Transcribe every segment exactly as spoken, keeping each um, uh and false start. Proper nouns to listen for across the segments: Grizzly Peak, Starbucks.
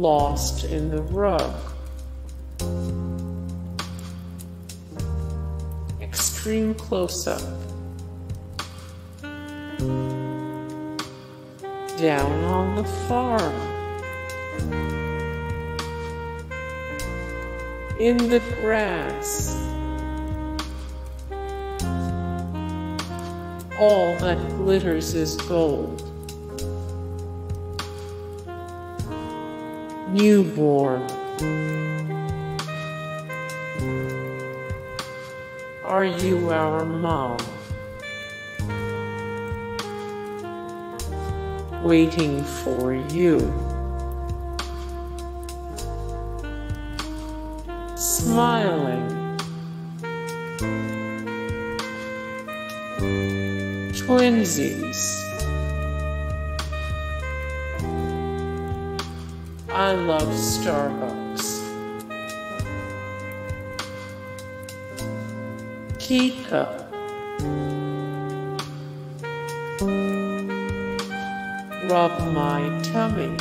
lost in the rug. Extreme close-up. Down on the farm. In the grass. All that glitters is gold. Newborn. Are you our mom? Waiting for you. Smiling. Twinsies. I love Starbucks. Kika. Rub my tummy.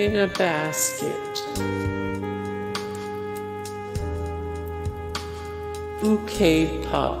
In a basket. Bouquet pop.